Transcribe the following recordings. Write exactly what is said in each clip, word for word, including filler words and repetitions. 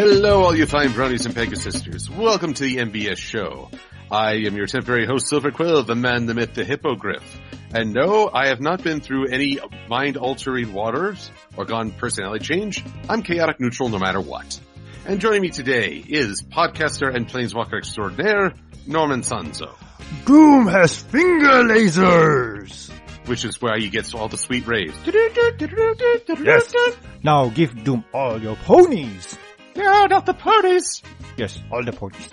Hello, all you fine brownies and Pegasisters. Welcome to the M B S Show. I am your temporary host, Silver Quill, the man, the myth, the hippogriff. And no, I have not been through any mind-altering waters or gone personality change. I'm chaotic neutral no matter what. And joining me today is podcaster and planeswalker extraordinaire, Norman Sanzo. Doom has finger lasers! Which is where he gets all the sweet rays. Yes! Now give Doom all your ponies! Yeah, not the ponies! Yes, all the ponies.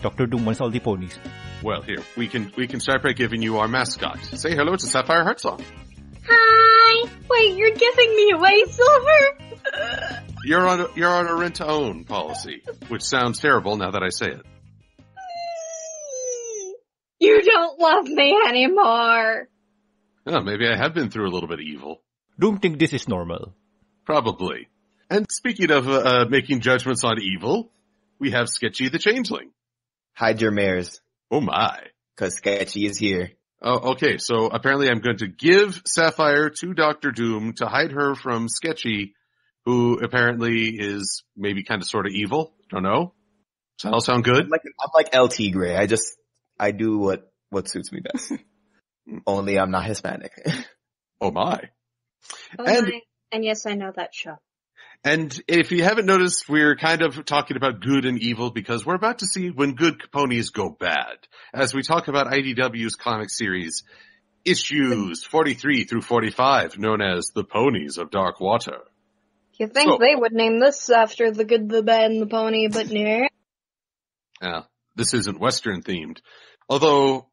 Doctor Doom wants all the ponies. Well, here, we can we can start by giving you our mascot. Say hello to Sapphire Heart Song. Hi! Wait, you're giving me away, Silver? You're on a, you're on a rent-to-own policy, which sounds terrible now that I say it. You don't love me anymore. Oh, maybe I have been through a little bit of evil. Doom think this is normal. Probably. And speaking of uh, making judgments on evil, we have Sketchy the Changeling. Hide your mares. Oh my. Because Sketchy is here. Oh, okay, so apparently I'm going to give Sapphire to Doctor Doom to hide her from Sketchy, who apparently is maybe kind of sort of evil. Don't know. Does that all sound good? I'm like, I'm like L T Gray. I just, I do what, what suits me best. Only I'm not Hispanic. Oh my. Oh and, my. And yes, I know that show. And if you haven't noticed, we're kind of talking about good and evil because we're about to see when good ponies go bad. As we talk about I D W's comic series, issues forty-three through forty-five, known as The Ponies of Dark Water. You think so, they would name this after the good, the bad, and the pony, but no. Yeah, this isn't Western-themed. Although,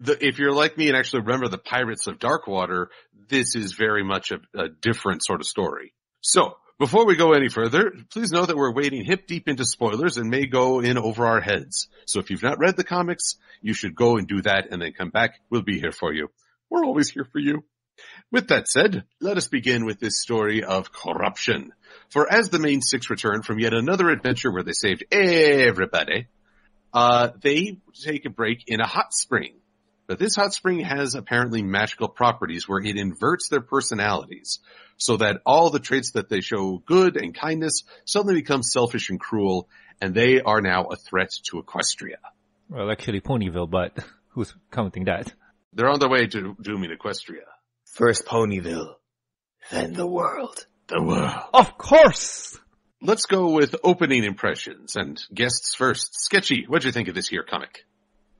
the, if you're like me and actually remember The Pirates of Dark Water, this is very much a, a different sort of story. So, before we go any further, please know that we're wading hip-deep into spoilers and may go in over our heads. So if you've not read the comics, you should go and do that and then come back. We'll be here for you. We're always here for you. With that said, let us begin with this story of corruption. For as the Mane Six return from yet another adventure where they saved everybody, uh, they take a break in a hot spring. But this hot spring has apparently magical properties where it inverts their personalities so that all the traits that they show good and kindness suddenly become selfish and cruel, and they are now a threat to Equestria. Well, actually Ponyville, but who's counting that? They're on their way to dooming Equestria. First Ponyville, then the world. The world. Of course! Let's go with opening impressions and guests first. Sketchy, what'd you think of this here comic?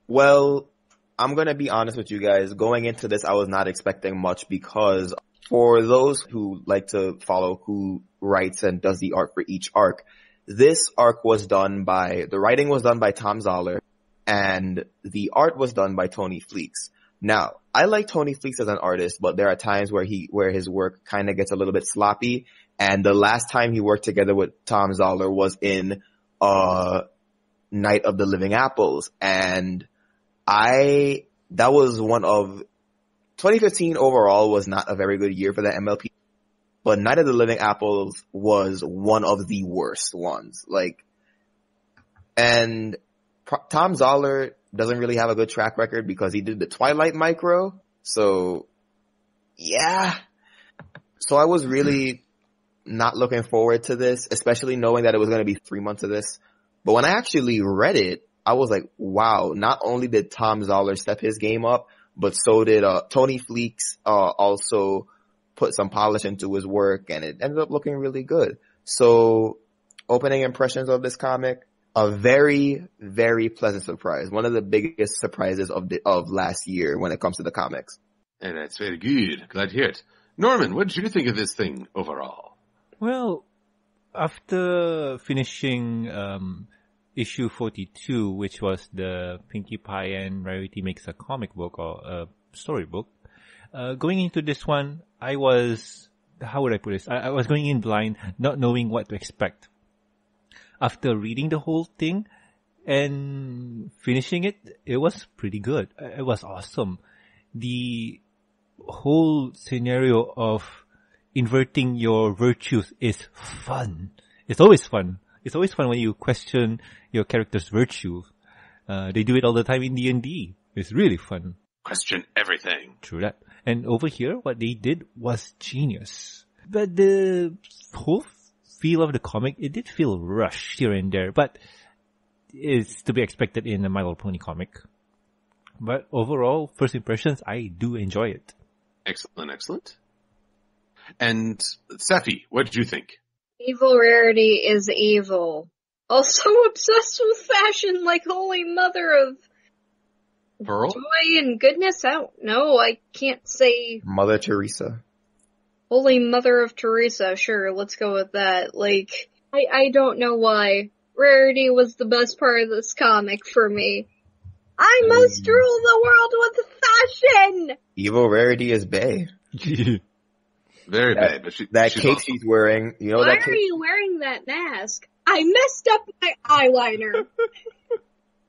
Well, I'm going to be honest with you guys. Going into this, I was not expecting much because for those who like to follow who writes and does the art for each arc, this arc was done by, the writing was done by Thom Zahler and the art was done by Tony Fleecs. Now, I like Tony Fleecs as an artist, but there are times where he, where his work kind of gets a little bit sloppy. And the last time he worked together with Thom Zahler was in, uh, Night of the Living Apples. And I, that was one of, twenty fifteen overall was not a very good year for the M L P, but Night of the Living Apples was one of the worst ones. Like, and Pro- Thom Zahler doesn't really have a good track record because he did the Twilight Micro. So, yeah. So I was really not looking forward to this, especially knowing that it was going to be three months of this. But when I actually read it, I was like, wow, not only did Thom Zahler step his game up, but so did uh, Tony Fleecs uh, also put some polish into his work, and it ended up looking really good. So opening impressions of this comic, a very, very pleasant surprise. One of the biggest surprises of the, of last year when it comes to the comics. And that's very good. Glad to hear it. Norman, what did you think of this thing overall? Well, after finishing um issue forty-two, which was the Pinkie Pie and Rarity Makes a Comic Book or a storybook. Uh, going into this one, I was, how would I put this? I, I was going in blind, not knowing what to expect. After reading the whole thing and finishing it, it was pretty good. It was awesome. The whole scenario of inverting your virtues is fun. It's always fun. It's always fun when you question your character's virtue. Uh, they do it all the time in D and D. It's really fun. Question everything. True that. And over here, what they did was genius. But the whole feel of the comic, it did feel rushed here and there, but it's to be expected in a My Little Pony comic. But overall, first impressions, I do enjoy it. Excellent, excellent. And Safi, what did you think? Evil Rarity is evil. Also obsessed with fashion, like Holy Mother of Pearl? Joy and goodness. I don't know. I can't say. Mother Teresa. Holy Mother of Teresa. Sure, let's go with that. Like, I, I don't know why. Rarity was the best part of this comic for me. I must um, rule the world with fashion! Evil Rarity is bae. Very that, bad. But she, that she's cape awesome. She's wearing, you know. Why that are you wearing that mask? I messed up my eyeliner.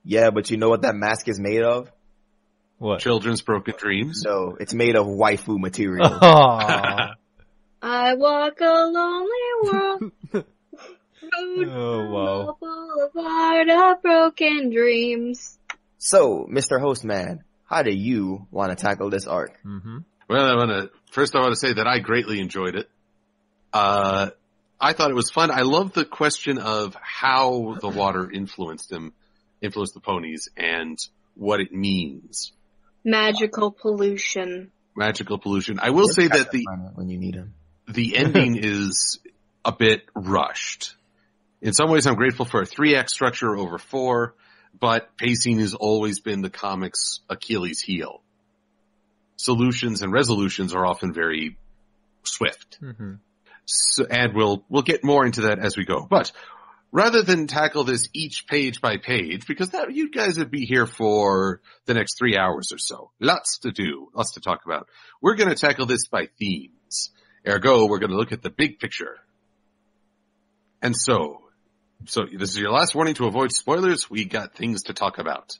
Yeah, but you know what that mask is made of? What? Children's broken dreams? No, it's made of waifu material. I walk a lonely world. Road oh, wow. Boulevard of broken dreams. So, Mister Hostman, how do you want to tackle this arc? Mm-hmm. Well, I want to first. I want to say that I greatly enjoyed it. Uh, I thought it was fun. I love the question of how the water influenced him, influenced the ponies, and what it means. Magical pollution. Magical pollution. I will You're say that the when you need him. The ending is a bit rushed. In some ways, I'm grateful for a three act structure over four, but pacing has always been the comic's Achilles' heel. Solutions and resolutions are often very swift. Mm-hmm. So, and we'll, we'll get more into that as we go. But rather than tackle this each page by page, because that, you guys would be here for the next three hours or so. Lots to do, lots to talk about. We're going to tackle this by themes. Ergo, we're going to look at the big picture. And so, so this is your last warning to avoid spoilers. We got things to talk about.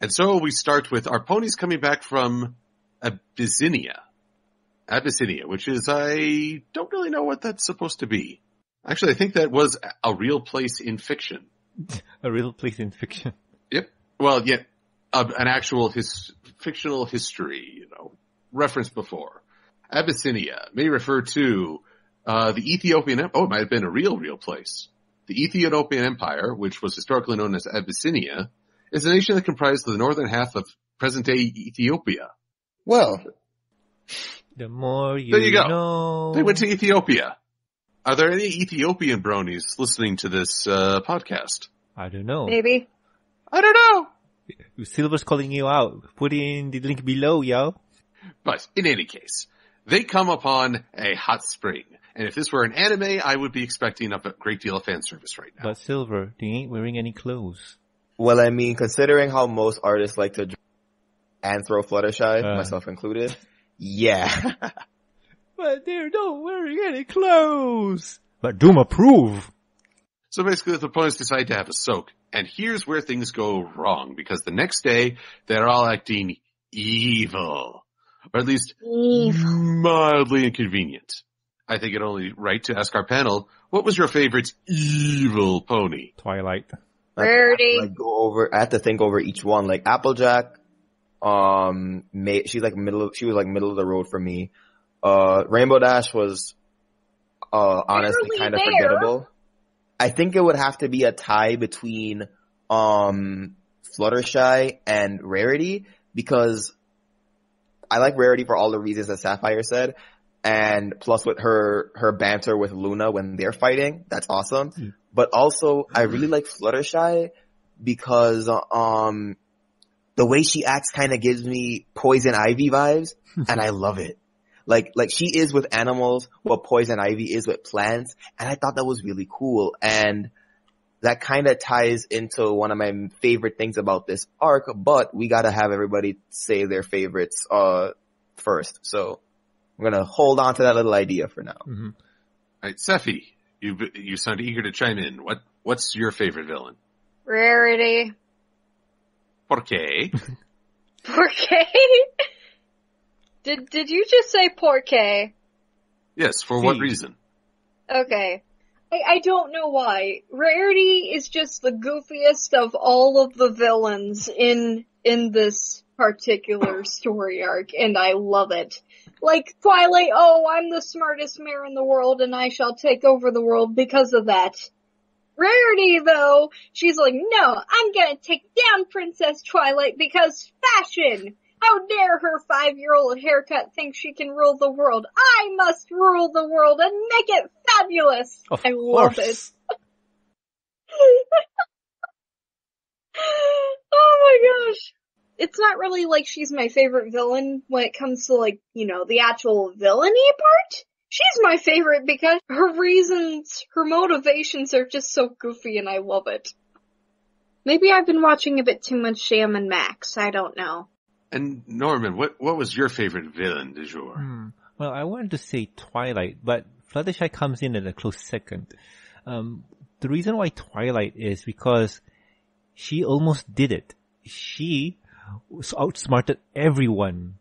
And so we start with our ponies coming back from Abyssinia. Abyssinia, which is, I don't really know what that's supposed to be. Actually, I think that was a real place in fiction. A real place in fiction. Yep. Well, yeah, uh, an actual his, fictional history, you know, referenced before. Abyssinia may refer to uh the Ethiopian Empire. Oh, it might have been a real, real place. The Ethiopian Empire, which was historically known as Abyssinia, is a nation that comprised the northern half of present-day Ethiopia. Well, the more you, there you go. Know. They went to Ethiopia. Are there any Ethiopian bronies listening to this uh, podcast? I don't know. Maybe. I don't know. Silver's calling you out. Put in the link below, yo. But in any case, they come upon a hot spring. And if this were an anime, I would be expecting a great deal of fan service right now. But Silver, they ain't wearing any clothes. Well, I mean, considering how most artists like to and throw Fluttershy, uh. myself included, yeah. But they're not wearing any clothes. But Doom approve. So basically, the opponents decide to have a soak. And here's where things go wrong, because the next day, they're all acting evil. Or at least evil. Mildly inconvenient. I think it only right to ask our panel, what was your favorite evil pony? Twilight. Rarity. I, I, like, go over, I have to think over each one. Like Applejack, um, May, she's like middle. She was like middle of the road for me. Uh, Rainbow Dash was uh, honestly kind of forgettable. I think it would have to be a tie between um, Fluttershy and Rarity, because I like Rarity for all the reasons that Sapphire said, and plus with her her banter with Luna when they're fighting, that's awesome. Mm. But also, I really like Fluttershy because um the way she acts kind of gives me Poison Ivy vibes, and I love it. Like like she is with animals what Poison Ivy is with plants, and I thought that was really cool. And that kind of ties into one of my favorite things about this arc, but we got to have everybody say their favorites uh first. So I'm going to hold on to that little idea for now. Mm-hmm. All right, Sefi. You you sound eager to chime in. What What's your favorite villain? Rarity. Por qué? Por qué? Did Did you just say por qué? Yes. For See. What reason? Okay. I, I don't know why. Rarity is just the goofiest of all of the villains in in this particular story arc, and I love it. Like, Twilight, oh, I'm the smartest mare in the world, and I shall take over the world because of that. Rarity, though, she's like, no, I'm gonna take down Princess Twilight because fashion! How dare her five-year-old haircut think she can rule the world? I must rule the world and make it fabulous! Of I course. Love it. Oh my gosh. It's not really like she's my favorite villain when it comes to, like, you know, the actual villainy part. She's my favorite because her reasons, her motivations are just so goofy and I love it. Maybe I've been watching a bit too much Sham and Max. I don't know. And Norman, what what was your favorite villain du jour? Hmm. Well, I wanted to say Twilight, but Fluttershy comes in at a close second. Um, the reason why Twilight is because she almost did it. She outsmarted everyone.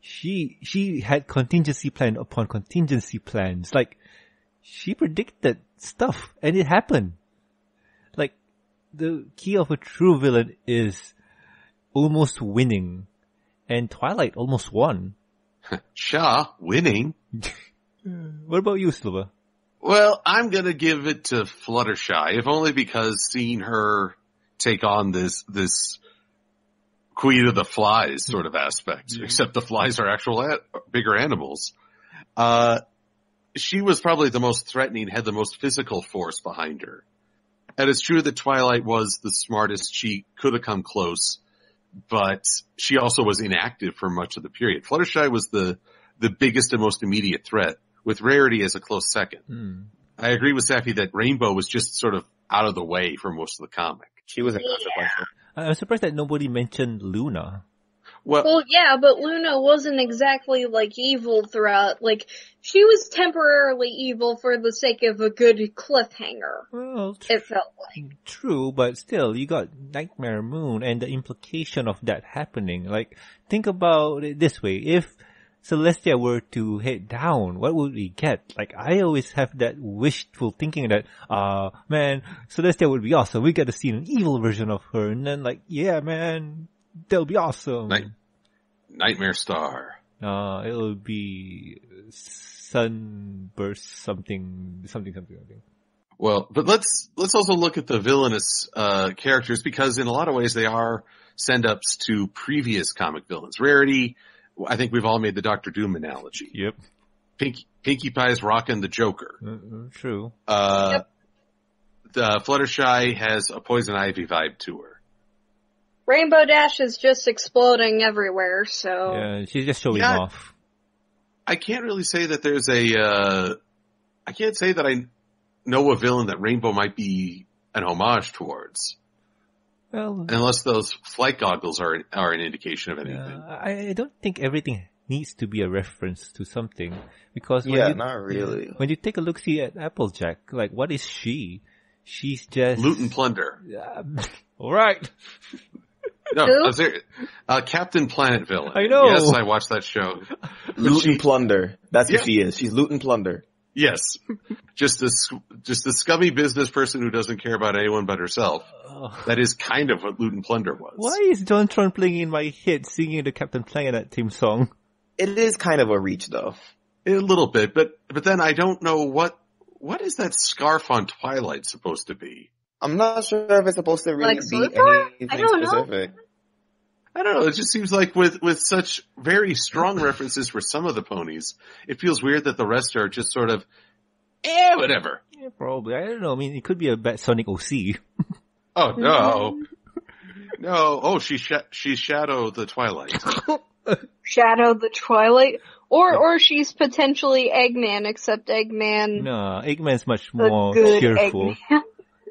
She she had contingency plan upon contingency plans. Like, she predicted stuff, and it happened. Like, the key of a true villain is almost winning, and Twilight almost won. Sha, winning? What about you, Silva? Well, I'm gonna give it to Fluttershy, if only because seeing her take on this this Queen of the Flies sort of aspect, mm-hmm. except the flies are actual a- bigger animals. Uh, she was probably the most threatening, had the most physical force behind her. And it's true that Twilight was the smartest. She could have come close, but she also was inactive for much of the period. Fluttershy was the, the biggest and most immediate threat, with Rarity as a close second. Mm. I agree with Safi that Rainbow was just sort of out of the way for most of the comic. She was inconsequential. Yeah. I'm surprised that nobody mentioned Luna. Well, well, yeah, but Luna wasn't exactly, like, evil throughout. Like, she was temporarily evil for the sake of a good cliffhanger, well, tr- it felt like. True, but still, you got Nightmare Moon and the implication of that happening. Like, think about it this way. If Celestia were to head down, what would we get? Like, I always have that wishful thinking that, uh, man, Celestia would be awesome. We get to see an evil version of her. And then, like, yeah, man, that'll be awesome. Night- Nightmare Star. Uh, it'll be Sunburst something, something, something, something. Well, but let's, let's also look at the villainous, uh, characters, because in a lot of ways they are send-ups to previous comic villains. Rarity, I think we've all made the Doctor Doom analogy. Yep. Pinkie, Pinkie Pie's rocking the Joker. Uh, true. Uh, yep. The Fluttershy has a Poison Ivy vibe to her. Rainbow Dash is just exploding everywhere, so. Yeah, she's just showing yeah, off. I can't really say that there's a, uh, I can't say that I know a villain that Rainbow might be an homage towards. Well, unless those flight goggles are are an indication of anything. Uh, I don't think everything needs to be a reference to something, because when yeah, you, not really. When you take a look see at Applejack, like, what is she? She's just Loot and Plunder. Uh, all right. No, I was there, uh, Captain Planet villain. I know. Yes, I watched that show. Loot she, and Plunder. That's yeah. what she is. She's Loot and Plunder. Yes, just a just a scummy business person who doesn't care about anyone but herself. Oh. That is kind of what Loot and Plunder was. Why is John Tron playing in my head, singing the Captain Planet theme song? It is kind of a reach, though. A little bit, but but then I don't know what what is that scarf on Twilight supposed to be. I'm not sure if it's supposed to really like, be anything I don't specific. Know. I don't know, it just seems like with, with such very strong references for some of the ponies, it feels weird that the rest are just sort of, eh, whatever. Yeah, probably. I don't know, I mean, it could be a bad Sonic O C. Oh, no. No, oh, she sh- she's Shadow the Twilight. Shadow the Twilight? Or or she's potentially Eggman, except Eggman... No, Eggman's much more cheerful. Eggman.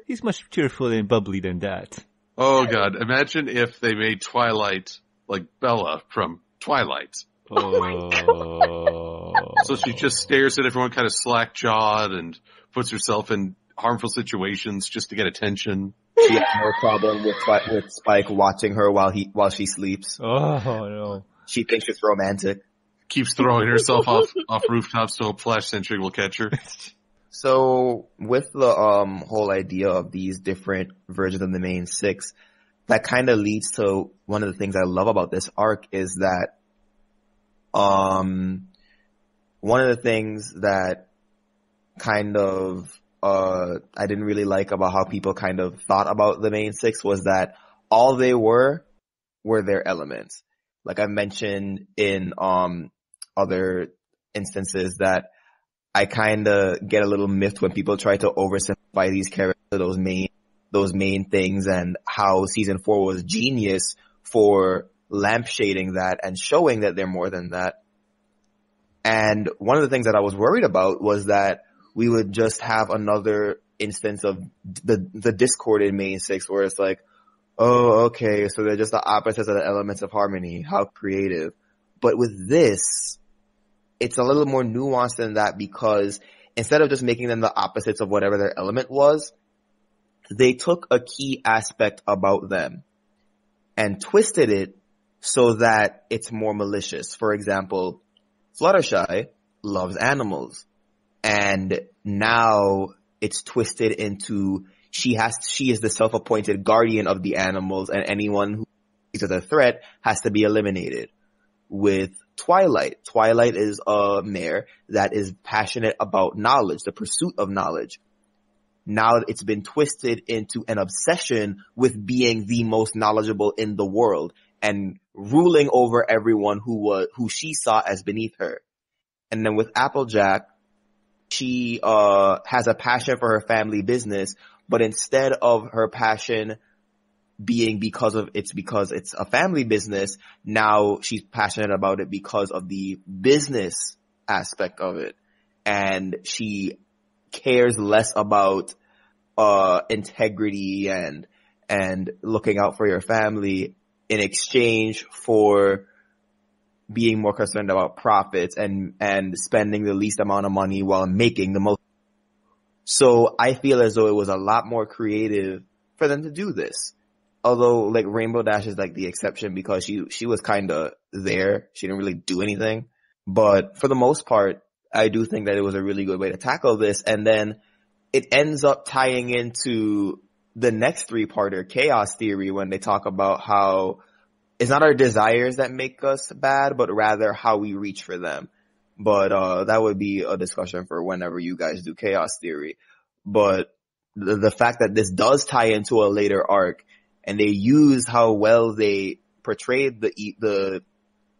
He's much cheerful and bubbly than that. Oh, God. Imagine if they made Twilight like Bella from Twilight. Oh, my God. So she just stares at everyone kind of slack-jawed and puts herself in harmful situations just to get attention. She has no problem with, with Spike watching her while he while she sleeps. Oh, no. She thinks it's romantic. Keeps throwing herself off, off rooftops so a Flash Sentry will catch her. So, with the um whole idea of these different versions of the Mane Six, that kind of leads to one of the things I love about this arc is that um, one of the things that kind of uh, I didn't really like about how people kind of thought about the Mane Six was that all they were were their elements. Like I mentioned in um other instances that I kind of get a little miffed when people try to oversimplify these characters, those main those main things, and how season four was genius for lampshading that and showing that they're more than that. And one of the things that I was worried about was that we would just have another instance of the the discord in Mane Six where it's like, oh, okay, so they're just the opposites of the elements of harmony. How creative. But with this, it's a little more nuanced than that, because instead of just making them the opposites of whatever their element was, they took a key aspect about them and twisted it so that it's more malicious. For example, Fluttershy loves animals, and now it's twisted into she has she is the self-appointed guardian of the animals, and anyone who is a threat has to be eliminated. With Twilight, Twilight is a mare that is passionate about knowledge, the pursuit of knowledge. Now it's been twisted into an obsession with being the most knowledgeable in the world and ruling over everyone who was who she saw as beneath her. And then with Applejack, she uh has a passion for her family business, but instead of her passion being because of it's because it's a family business, now she's passionate about it because of the business aspect of it. And she cares less about uh integrity and and looking out for your family in exchange for being more concerned about profits and and spending the least amount of money while making the most. So I feel as though it was a lot more creative for them to do this. Although, like, Rainbow Dash is like the exception because she she was kind of there. She didn't really do anything. But for the most part, I do think that it was a really good way to tackle this. And then it ends up tying into the next three-parter, Chaos Theory, when they talk about how it's not our desires that make us bad, but rather how we reach for them. But uh that would be a discussion for whenever you guys do Chaos Theory. But the, the fact that this does tie into a later arc, and they used how well they portrayed the the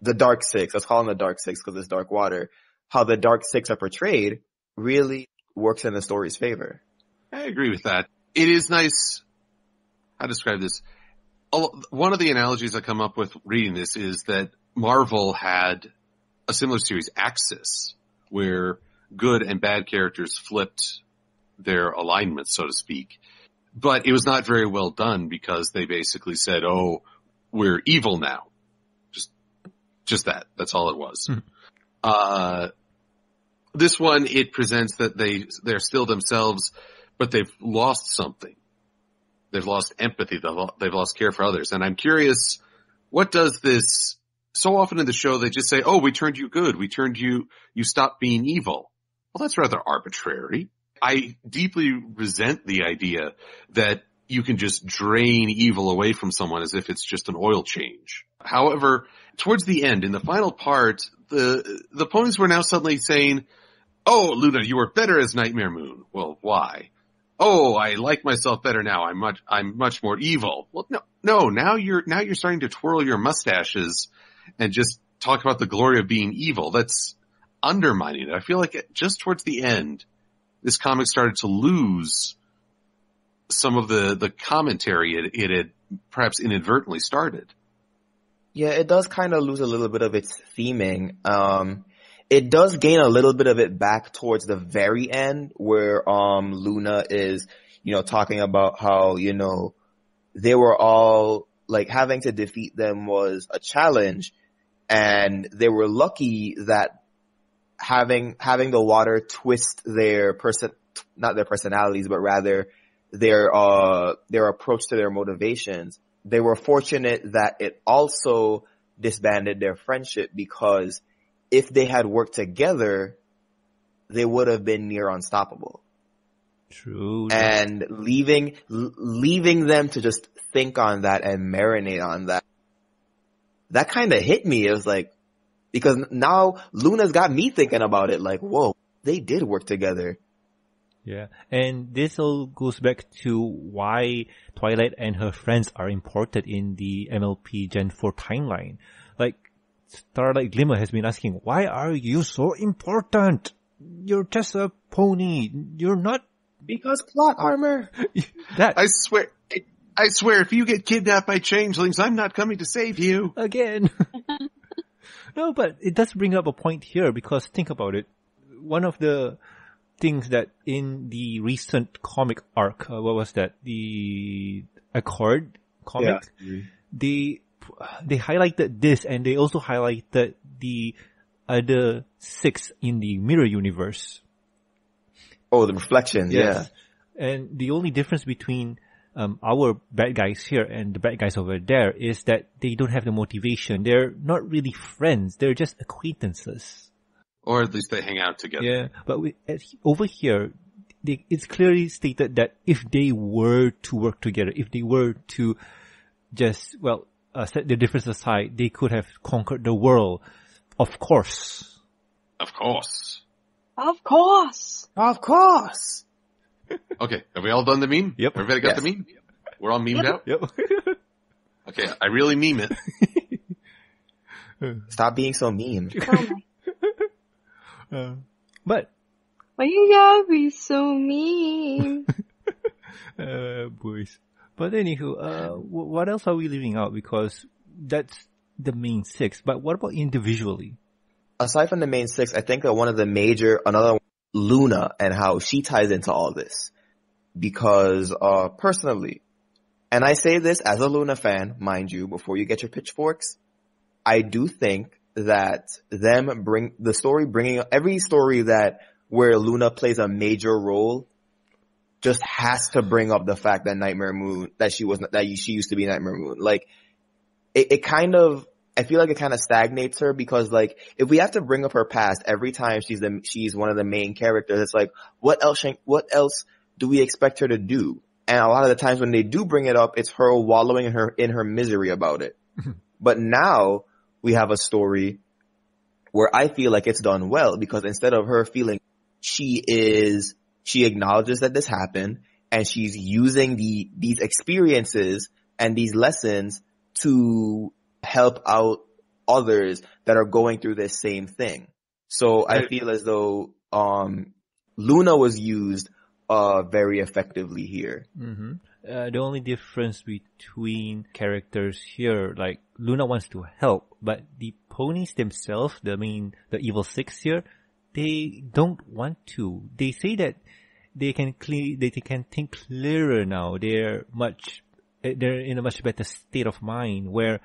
the Dark Six. Let's call them the Dark Six because it's Dark Water. How the Dark Six are portrayed really works in the story's favor. I agree with that. It is nice. How describe this? One of the analogies I come up with reading this is that Marvel had a similar series, Axis, where good and bad characters flipped their alignment, so to speak. But it was not very well done because they basically said, oh, we're evil now. Just just that. That's all it was. Hmm. Uh, this one, it presents that they, they're still themselves, but they've lost something. They've lost empathy. They've lost, they've lost care for others. And I'm curious, what does this... So often in the show, they just say, oh, we turned you good. We turned you, you stopped being evil. Well, that's rather arbitrary. I deeply resent the idea that you can just drain evil away from someone as if it's just an oil change. However, towards the end, in the final part, the, the ponies were now suddenly saying, oh, Luna, you were better as Nightmare Moon. Well, why? Oh, I like myself better now. I'm much, I'm much more evil. Well, no, no, now you're, now you're starting to twirl your mustaches and just talk about the glory of being evil. That's undermining it. I feel like it, just towards the end, this comic started to lose some of the, the commentary it, it had perhaps inadvertently started. Yeah, it does kind of lose a little bit of its theming. Um, it does gain a little bit of it back towards the very end where um, Luna is, you know, talking about how, you know, they were all, like, having to defeat them was a challenge, and they were lucky that having having the water twist their person not their personalities, but rather their uh their approach to their motivations. They were fortunate that it also disbanded their friendship, because if they had worked together, they would have been near unstoppable. True. And leaving leaving them to just think on that and marinate on that. That kind of hit me. It was like, because now Luna's got me thinking about it. Like, whoa, they did work together. Yeah, and this all goes back to why Twilight and her friends are important in the M L P Gen four timeline. Like, Starlight Glimmer has been asking, why are you so important? You're just a pony. You're not... Because plot armor. That. I swear, I swear, if you get kidnapped by changelings, I'm not coming to save you. Again. No, but it does bring up a point here, because think about it. One of the things that in the recent comic arc, uh, what was that? The Accord comic? Yeah. They, they highlighted this, and they also highlighted the other six in the mirror universe. Oh, the reflections, yes. Yeah. And the only difference between um our bad guys here and the bad guys over there is that they don't have the motivation. They're not really friends. They're just acquaintances. Or at least they hang out together. Yeah, but we, at, over here, they, it's clearly stated that if they were to work together, if they were to just, well, uh, set their differences aside, they could have conquered the world. Of course. Of course. Of course. Of course. Okay, have we all done the meme? Yep. Everybody got yes. the meme? We're all memed yep. out? Yep. Okay, I really meme it. Stop being so mean. Uh, but. Why you gotta be so mean? uh, boys. But anywho, uh, what else are we leaving out? Because that's the main six. But what about individually? Aside from the main six, I think that one of the major, another one, Luna, and how she ties into all this. Because, uh, personally, and I say this as a Luna fan, mind you, before you get your pitchforks, I do think that them bring, the story bringing, every story that, where Luna plays a major role, just has to bring up the fact that Nightmare Moon, that she was, that she used to be Nightmare Moon. Like, it, it kind of, I feel like it kind of stagnates her, because like, if we have to bring up her past every time she's the, she's one of the main characters, it's like, what else, what else do we expect her to do? And a lot of the times when they do bring it up, it's her wallowing in her, in her misery about it. But now we have a story where I feel like it's done well, because instead of her feeling she is, she acknowledges that this happened, and she's using the, these experiences and these lessons to help out others that are going through this same thing. So I feel as though um Luna was used uh very effectively here. Mm-hmm. Uh, the only difference between characters here, like Luna wants to help, but the ponies themselves, the main, the evil six here, they don't want to. They say that they can clear, they can think clearer now. They're much, they're in a much better state of mind where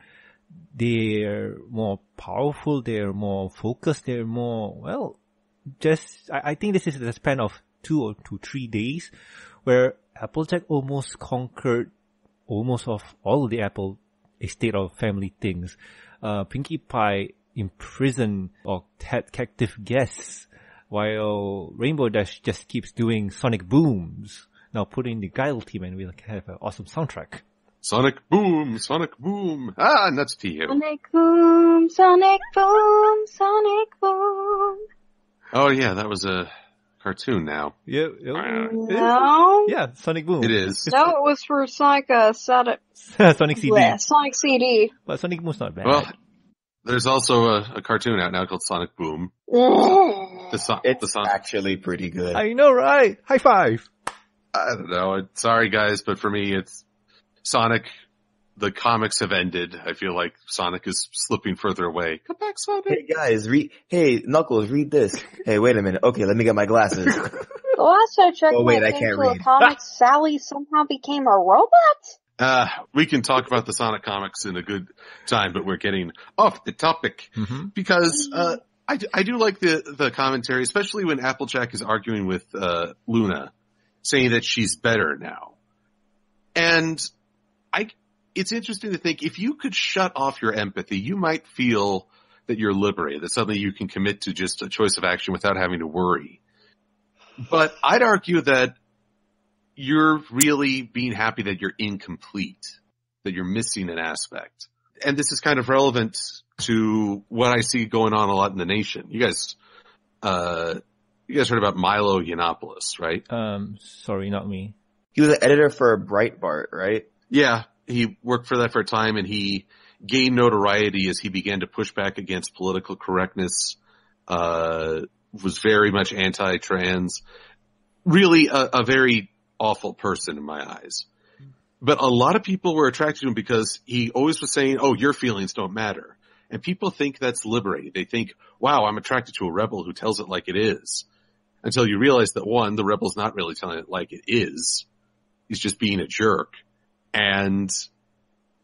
they're more powerful, they're more focused, they're more, well, just, I, I think this is the span of two or two, three days where Applejack almost conquered almost of all of the Apple estate of family things. Uh, Pinkie Pie imprisoned or had captive guests, while Rainbow Dash just keeps doing Sonic Booms. Now put in the Guile team and we'll have an awesome soundtrack. Sonic Boom, Sonic Boom. Ah, nuts to you. Sonic Boom, Sonic Boom, Sonic Boom. Oh yeah, that was a cartoon now. Yeah. It, no. Yeah, Sonic Boom. It is. No, it was for Sonic, uh, Sonic, Sonic C D. Yeah, Sonic C D. But Sonic Boom's not bad. Well, there's also a, a cartoon out now called Sonic Boom. the so- it's the Sonic- actually pretty good. I know, right? High five. I don't know. Sorry guys, but for me it's Sonic, the comics have ended. I feel like Sonic is slipping further away. Come back, Sonic. Hey, guys, read. Hey, Knuckles, read this. Hey, wait a minute. Okay, let me get my glasses. Also, check oh, wait, my I can't read. Comics, Sally somehow became a robot? Uh, we can talk about the Sonic comics in a good time, but we're getting off the topic. Mm-hmm. Because uh, I, do, I do like the, the commentary, especially when Applejack is arguing with uh, Luna, saying that she's better now. And... I, it's interesting to think, if you could shut off your empathy, you might feel that you're liberated, that suddenly you can commit to just a choice of action without having to worry. But I'd argue that you're really being happy that you're incomplete, that you're missing an aspect. And this is kind of relevant to what I see going on a lot in the nation. You guys, uh, you guys heard about Milo Yiannopoulos, right? Um, sorry, not me. He was an editor for Breitbart, right? Yeah, he worked for that for a time, and he gained notoriety as he began to push back against political correctness, uh, was very much anti-trans, really a, a very awful person in my eyes. But a lot of people were attracted to him because he always was saying, oh, your feelings don't matter. And people think that's liberating. They think, wow, I'm attracted to a rebel who tells it like it is. Until you realize that, one, the rebel's not really telling it like it is. He's just being a jerk. And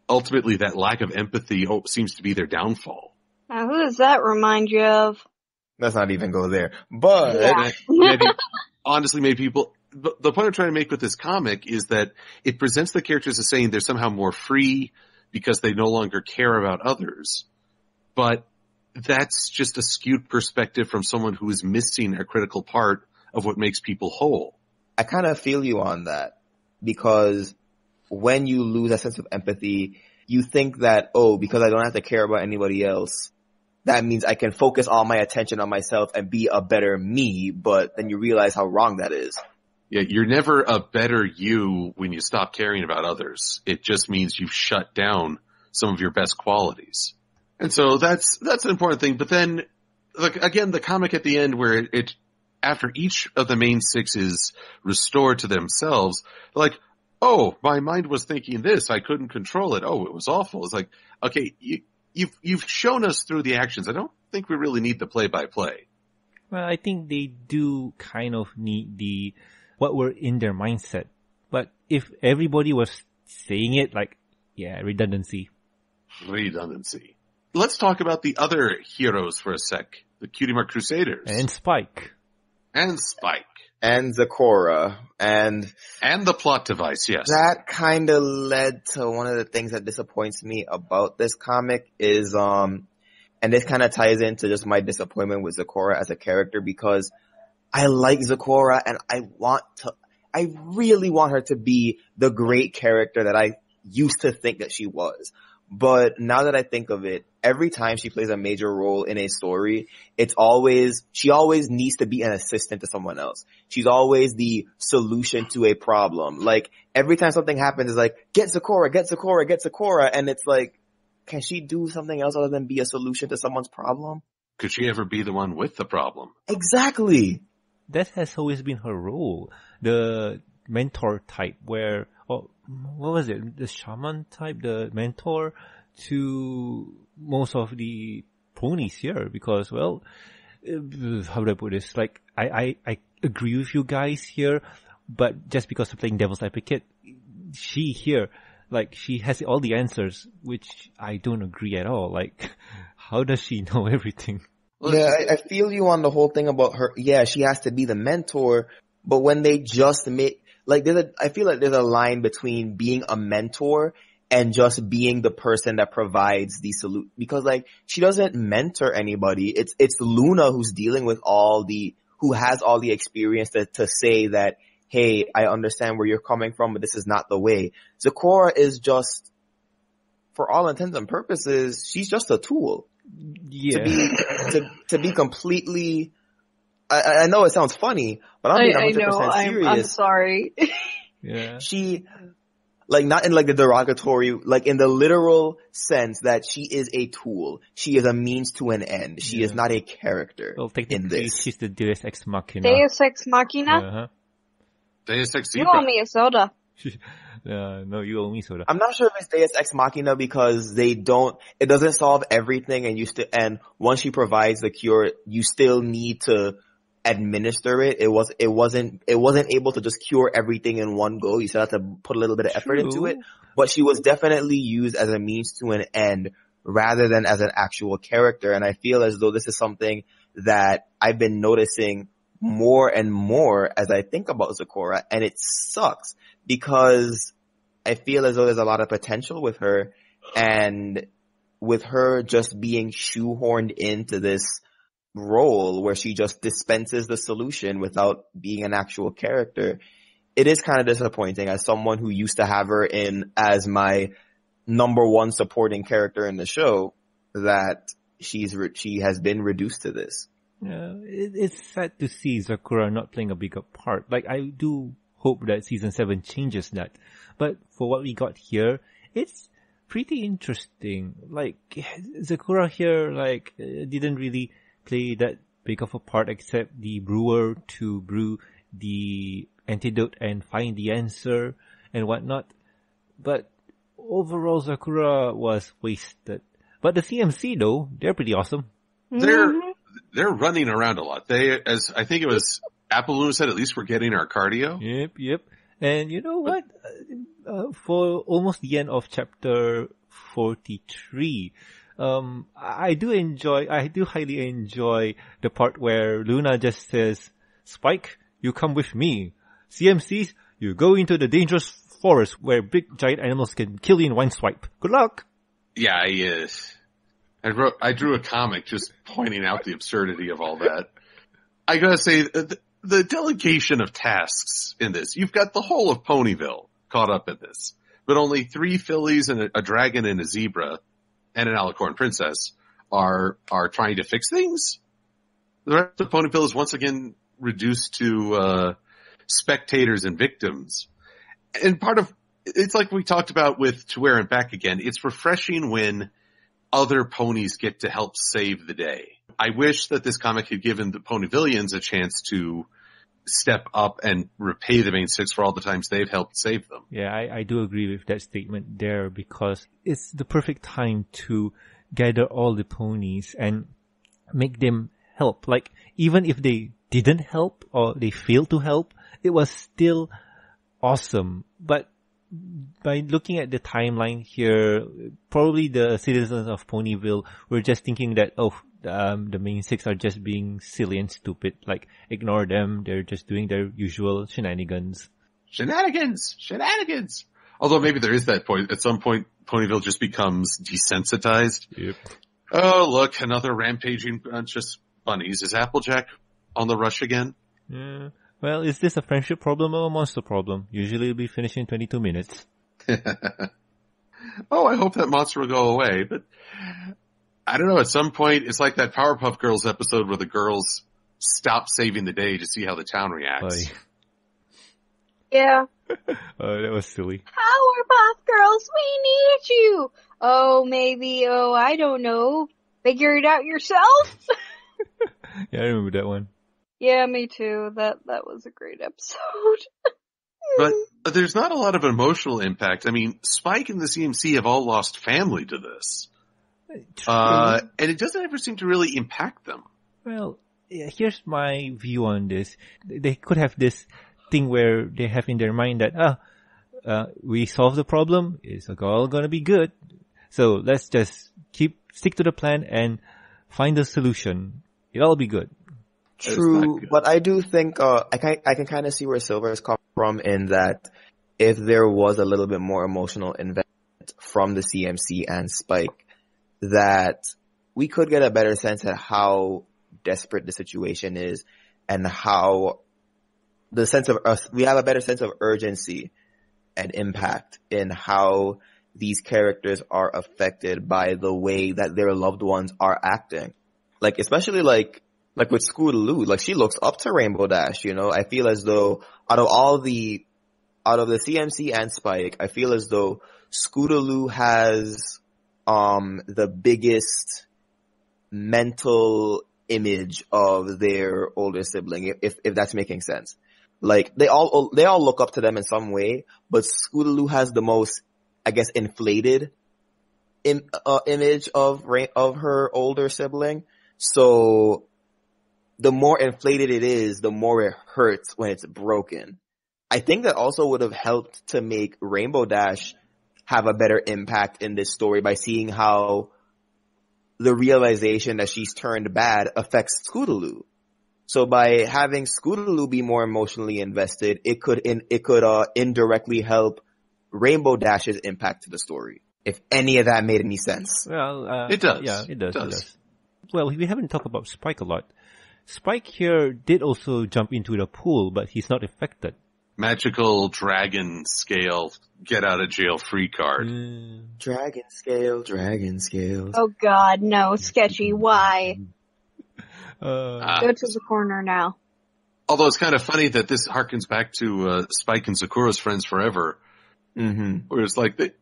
ultimately that lack of empathy oh, seems to be their downfall. Now, who does that remind you of? Let's not even go there. But yeah. maybe, honestly, maybe people... The point I'm trying to make with this comic is that it presents the characters as saying they're somehow more free because they no longer care about others. But that's just a skewed perspective from someone who is missing a critical part of what makes people whole. I kind of feel you on that, because when you lose that sense of empathy, you think that, oh, because I don't have to care about anybody else, that means I can focus all my attention on myself and be a better me. But then you realize how wrong that is. Yeah, you're never a better you when you stop caring about others. It just means you've shut down some of your best qualities. And so that's that's an important thing. But then, look, again, the comic at the end where it, it after each of the main six is restored to themselves, like, oh, my mind was thinking this. I couldn't control it. Oh, it was awful. It's like, okay, you, you've, you've shown us through the actions. I don't think we really need the play-by-play. Well, I think they do kind of need the... what were in their mindset. But if everybody was saying it, like, yeah, redundancy. Redundancy. Let's talk about the other heroes for a sec. The Cutie Mark Crusaders. And Spike. And Spike. And Zecora. And... And the plot device, yes. That kind of led to one of the things that disappoints me about this comic is, um, and this kind of ties into just my disappointment with Zecora as a character, because I like Zecora, and I want to, I really want her to be the great character that I used to think that she was. But now that I think of it, every time she plays a major role in a story, it's always, she always needs to be an assistant to someone else. She's always the solution to a problem. Like, every time something happens, it's like, get Zecora, get Zecora, get Zecora. And it's like, can she do something else other than be a solution to someone's problem? Could she ever be the one with the problem? Exactly. That has always been her role. The mentor type where, oh, what was it? The shaman type, the mentor to most of the ponies here, because, well, how do I put this? Like, I, I, I agree with you guys here, but just because of playing devil's advocate, she here, like, she has all the answers, which I don't agree at all. Like, how does she know everything? Yeah, I, I feel you on the whole thing about her. Yeah, she has to be the mentor, but when they just make, like, there's a, I feel like there's a line between being a mentor and just being the person that provides the solution. Because, like, she doesn't mentor anybody. It's, it's Luna who's dealing with all the, who has all the experience to, to say that, hey, I understand where you're coming from, but this is not the way. Zecora is just, for all intents and purposes, she's just a tool. Yeah. To be to, to be completely, I, I know it sounds funny, but I'm being I, one hundred percent I know, serious. I'm, I'm sorry. Yeah. She, like, not in like the derogatory, like in the literal sense that she is a tool. She is a means to an end. She yeah. is not a character. Well, in this, she's the Deus Ex Machina. Deus Ex Machina. Uh-huh. Deus Ex. You owe me a soda. Uh, no, you owe me soda. I'm not sure if it's Deus Ex Machina because they don't, it doesn't solve everything, and you still, and once she provides the cure, you still need to administer it. It was, it wasn't, it wasn't able to just cure everything in one go. You still have to put a little bit of effort True. into it, but she was definitely used as a means to an end rather than as an actual character. And I feel as though this is something that I've been noticing more and more as I think about Zecora, and it sucks. Because I feel as though there's a lot of potential with her, and with her just being shoehorned into this role where she just dispenses the solution without being an actual character, it is kind of disappointing as someone who used to have her in as my number one supporting character in the show that she's re- she has been reduced to this. Yeah, it, it's sad to see Zecora not playing a bigger part. Like, I do hope that season seven changes that. But for what we got here, it's pretty interesting. Like, Zecora here, like, didn't really play that big of a part except the brewer to brew the antidote and find the answer and whatnot. But overall, Zecora was wasted. But the C M C, though, they're pretty awesome. They're they're running around a lot. They, as I think it was Apollo said, at least we're getting our cardio. Yep, yep. And you know what? Uh, for almost the end of chapter forty-three, um, I do enjoy, I do highly enjoy the part where Luna just says, "Spike, you come with me. C M Cs, you go into the dangerous forest where big giant animals can kill you in one swipe. Good luck." Yeah, I, uh, I wrote, I drew a comic just pointing out the absurdity of all that. I gotta say, the, the delegation of tasks in this, you've got the whole of Ponyville caught up in this, but only three fillies and a, a dragon and a zebra and an alicorn princess are, are trying to fix things. The rest of Ponyville is once again reduced to, uh, spectators and victims. And part of, it's like we talked about with To Where and Back Again. It's refreshing when other ponies get to help save the day. I wish that this comic had given the Ponyvillians a chance to step up and repay the Mane Six for all the times they've helped save them. Yeah, I, I do agree with that statement there, because it's the perfect time to gather all the ponies and make them help. Like, even if they didn't help or they failed to help, it was still awesome. But by looking at the timeline here, probably the citizens of Ponyville were just thinking that, oh, um, the Mane Six are just being silly and stupid. Like, ignore them. They're just doing their usual shenanigans. Shenanigans! Shenanigans! Although maybe there is that point. At some point, Ponyville just becomes desensitized. Yep. Oh, look, another rampaging bunch of bunnies. Is Applejack on the rush again? Yeah. Well, is this a friendship problem or a monster problem? Usually it'll be finished in twenty-two minutes. Oh, I hope that monster will go away. But I don't know, at some point, it's like that Powerpuff Girls episode where the girls stop saving the day to see how the town reacts. Yeah. Oh, that was silly. Powerpuff Girls, we needed you! Oh, maybe, oh, I don't know. Figure it out yourself? Yeah, I remember that one. Yeah, me too. That that was a great episode. But there's not a lot of emotional impact. I mean, Spike and the C M C have all lost family to this. Uh, and it doesn't ever seem to really impact them. Well, here's my view on this. They could have this thing where they have in their mind that, ah, uh, we solved the problem. It's all going to be good. So let's just keep stick to the plan and find a solution. It'll all be good. True, but I do think uh, I can I can kind of see where Silver is coming from, in that if there was a little bit more emotional investment from the C M C and Spike, that we could get a better sense at how desperate the situation is and how the sense of us we have a better sense of urgency and impact in how these characters are affected by the way that their loved ones are acting, like especially like. Like with Scootaloo, like she looks up to Rainbow Dash, you know. I feel as though out of all the, out of the C M C and Spike, I feel as though Scootaloo has, um, the biggest mental image of their older sibling, if, if that's making sense. Like they all, they all look up to them in some way, but Scootaloo has the most, I guess, inflated im, uh, image of, of her older sibling. So, the more inflated it is, the more it hurts when it's broken. I think that also would have helped to make Rainbow Dash have a better impact in this story by seeing how the realization that she's turned bad affects Scootaloo. So by having Scootaloo be more emotionally invested, it could in, it could uh, indirectly help Rainbow Dash's impact to the story. If any of that made any sense. Well, uh, it does. Yeah, it does. It does. It does. Well, we haven't talked about Spike a lot. Spike here did also jump into the pool, but he's not affected. magical dragon scale get out of jail free card. Mm. Dragon scale, dragon scale. Oh God, no, Sketchy, why? Uh, Go to the corner now. Although it's kind of funny that this harkens back to uh, Spike and Zecora's Friends Forever. Mm-hmm. Where it's like, the,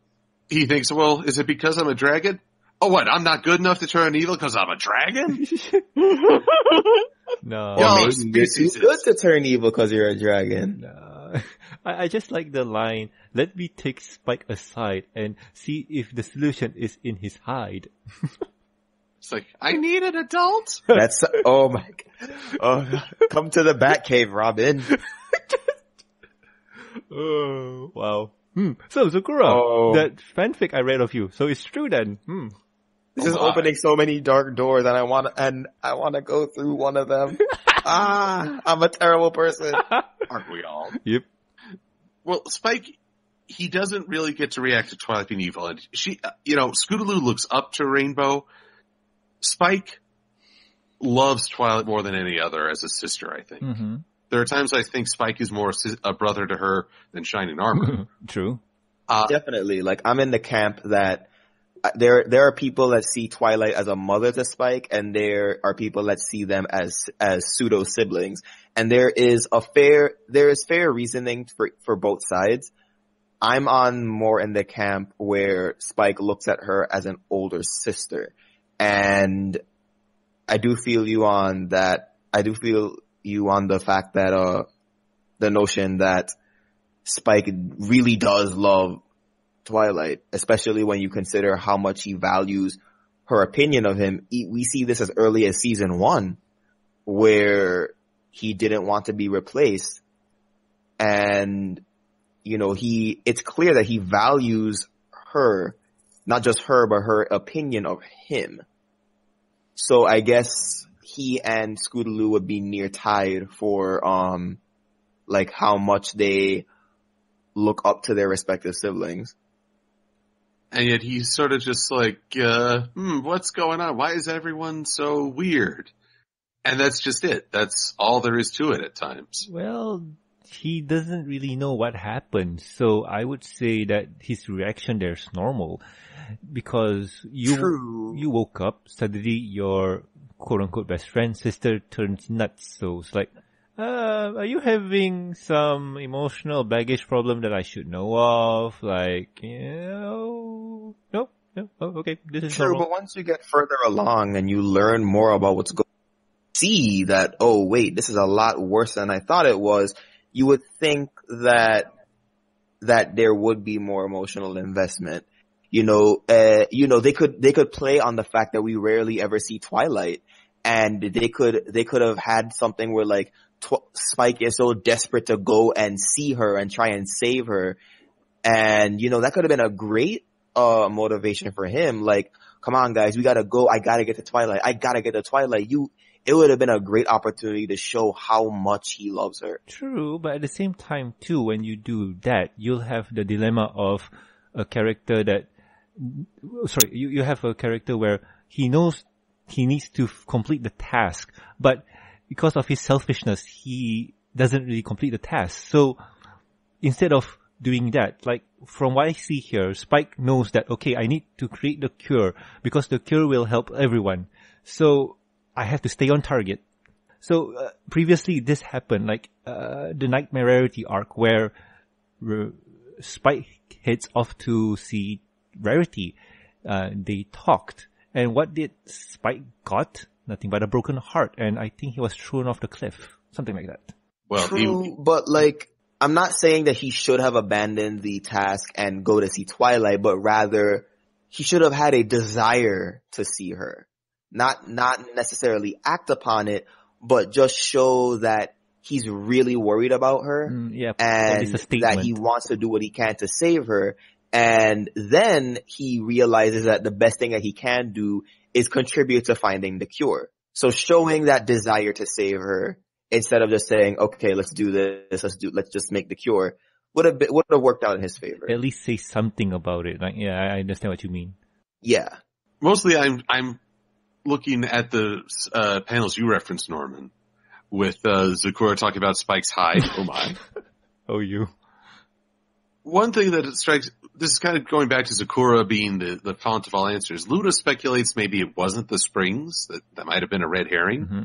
he thinks, well, is it because I'm a dragon? Oh, what, I'm not good enough to turn evil because I'm a dragon? No. Well, it's, it's, it's good to turn evil because you're a dragon. No. I, I just like the line, let me take Spike aside and see if the solution is in his hide. It's like, I need an adult. That's, oh my God. Oh, come to the Batcave, Robin. Oh, wow. Hmm. So, Zecora, oh. that fanfic I read of you, so it's true then. Hmm. This oh is my. Opening so many dark doors and I want to, and I want to go through one of them. ah, I'm a terrible person. Aren't we all? Yep. Well, Spike, he doesn't really get to react to Twilight being evil. And she, you know, Scootaloo looks up to Rainbow. Spike loves Twilight more than any other as a sister, I think. Mm-hmm. There are times I think Spike is more a brother to her than Shining Armor. True. Uh, Definitely. Like, I'm in the camp that there there are people that see Twilight as a mother to Spike, and there are people that see them as as pseudo-siblings. And there is a fair there is fair reasoning for, for both sides. I'm on more in the camp where Spike looks at her as an older sister. And I do feel you on that. I do feel you on the fact that, uh, the notion that Spike really does love Twilight, especially when you consider how much he values her opinion of him. We see this as early as season one, where he didn't want to be replaced. And, you know, he, it's clear that he values her. Not just her, but her opinion of him. So I guess he and Scootaloo would be near tied for, um, like how much they look up to their respective siblings. And yet he's sort of just like, uh, hmm, what's going on? Why is everyone so weird? And that's just it. That's all there is to it at times. Well, he doesn't really know what happened, so I would say that his reaction there is normal, because you True. you woke up, suddenly your quote-unquote best friend's sister turns nuts, so it's like, uh, are you having some emotional baggage problem that I should know of? Like, you know, nope, nope, oh, okay, this is True, normal. But once you get further along and you learn more about what's going on, see that, oh wait, this is a lot worse than I thought it was. You would think that that there would be more emotional investment. You know, uh, you know, they could they could play on the fact that we rarely ever see Twilight, and they could they could have had something where like tw- Spike is so desperate to go and see her and try and save her, and you know that could have been a great uh motivation for him. Like, come on, guys, we gotta go. I gotta get to Twilight. I gotta get to Twilight. You. It would have been a great opportunity to show how much he loves her. True, but at the same time too, when you do that, you'll have the dilemma of a character that, sorry, you, you have a character where he knows he needs to complete the task, but because of his selfishness, he doesn't really complete the task. So instead of doing that, like from what I see here, Spike knows that, okay, I need to create the cure because the cure will help everyone. So, I have to stay on target. So uh, previously this happened, like uh, the Nightmare Rarity arc where R- Spike heads off to see Rarity. Uh, they talked. And what did Spike got? Nothing but a broken heart. And I think he was thrown off the cliff. Something like that. Well, True, he- but like, I'm not saying that he should have abandoned the task and go to see Twilight, but rather he should have had a desire to see her. Not, not necessarily act upon it, but just show that he's really worried about her mm, yeah, and that, that he wants to do what he can to save her. And then he realizes that the best thing that he can do is contribute to finding the cure. So showing that desire to save her instead of just saying, okay, let's do this. Let's do, let's just make the cure would have been, would have worked out in his favor. At least say something about it. Like, yeah, I understand what you mean. Yeah. Mostly I'm, I'm, looking at the uh, panels you referenced, Norman, with uh, Zecora talking about Spike's hide. Oh my. O U. One thing that it strikes, this is kind of going back to Zecora being the, the fount of all answers. Luna speculates maybe it wasn't the springs, that, that might have been a red herring. Mm-hmm.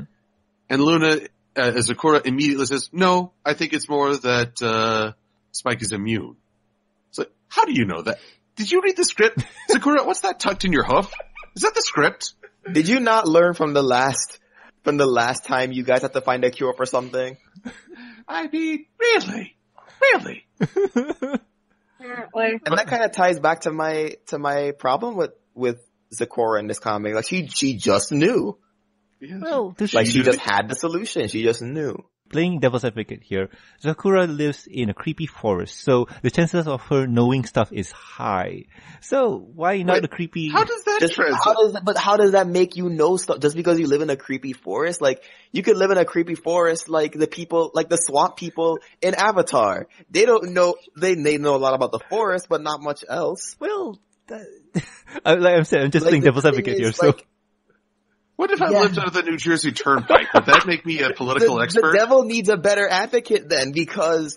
And Luna, uh, Zecora immediately says, no, I think it's more that uh, Spike is immune. It's like, how do you know that? Did you read the script? Zecora, what's that tucked in your hoof? Is that the script? Did you not learn from the last from the last time you guys had to find a cure for something? I mean, really? Really? Apparently. And that kind of ties back to my to my problem with, with Zecora in this comic. Like she she just knew. Yeah. Well, like she just had the solution. She just knew. Playing devil's advocate here, Zecora lives in a creepy forest, so the chances of her knowing stuff is high. So why not Wait, a creepy? How does that just, how does that, But how does that make you know stuff? Just because you live in a creepy forest, like you could live in a creepy forest, like the people, like the swamp people in Avatar. They don't know. They they know a lot about the forest, but not much else. Well, that, I, like I'm saying, I'm just like playing devil's advocate here, like, so. What if I yeah. lived under the New Jersey Turnpike? Would that make me a political the, expert? The devil needs a better advocate then, because,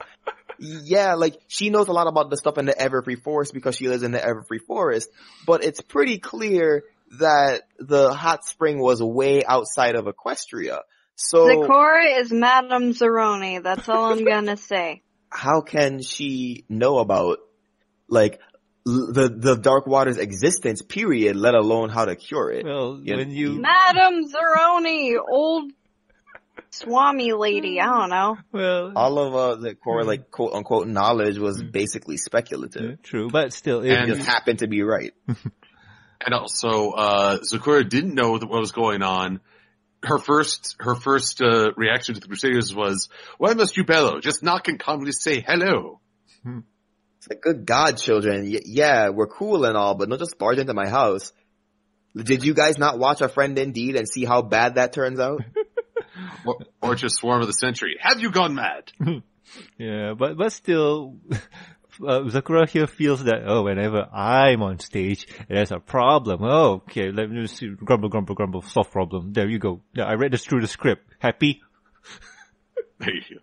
yeah, like, she knows a lot about the stuff in the Everfree Forest because she lives in the Everfree Forest, but it's pretty clear that the hot spring was way outside of Equestria, so... Zecora is Madame Zeroni, that's all I'm gonna say. How can she know about, like... The the Dark Water's existence, period, let alone how to cure it. Well, you when you... Madame Zeroni, old swami lady, I don't know. Well... All of uh, the core, like, quote-unquote knowledge was mm. basically speculative. Yeah, true, but still... It and just happened to be right. And also, uh, Zecora didn't know what was going on. Her first her first uh, reaction to the Crusaders was, why must you bellow? Just knock and calmly say hello. Hmm. Like, good God, children. Y- yeah, we're cool and all, but don't just barge into my house. Did you guys not watch A Friend Indeed and see how bad that turns out? or, or just Swarm of the Century. Have you gone mad? Yeah, but, but still, uh, Zecora here feels that, oh, whenever I'm on stage, there's a problem. Oh, okay, let me see. Grumble, grumble, grumble. Soft problem. There you go. Yeah, I read this through the script. Happy? There you go.